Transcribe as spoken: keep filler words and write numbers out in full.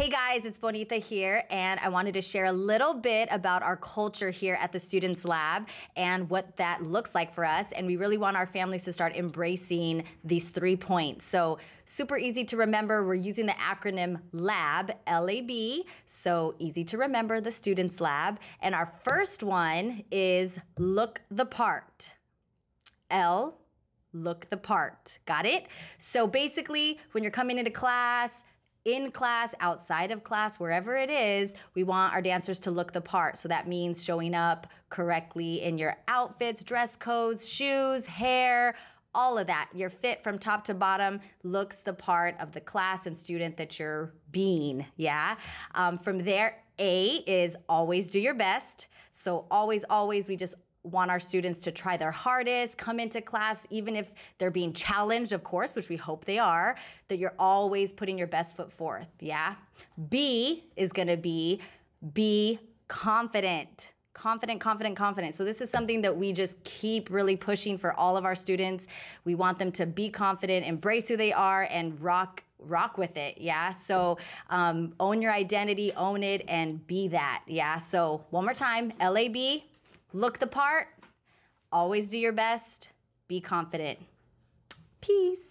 Hey guys, it's Bonita here, and I wanted to share a little bit about our culture here at the Studance Lab and what that looks like for us. And we really want our families to start embracing these three points. So super easy to remember. We're using the acronym LAB, L A B. So easy to remember, the Studance Lab. And our first one is look the part. L, look the part. Got it? So basically, when you're coming into class, in class, outside of class, wherever it is, we want our dancers to look the part. So that means showing up correctly in your outfits, dress codes, shoes, hair, all of that. Your fit from top to bottom looks the part of the class and student that you're being, yeah? Um, from there, A is always do your best. So always, always, we just want our students to try their hardest, come into class, even if they're being challenged, of course, which we hope they are, that you're always putting your best foot forth, yeah? B is gonna be, be confident. Confident, confident, confident. So this is something that we just keep really pushing for all of our students. We want them to be confident, embrace who they are, and rock rock with it, yeah? So um, own your identity, own it, and be that, yeah? So one more time, L A B. Look the part, always do your best, be confident. Peace.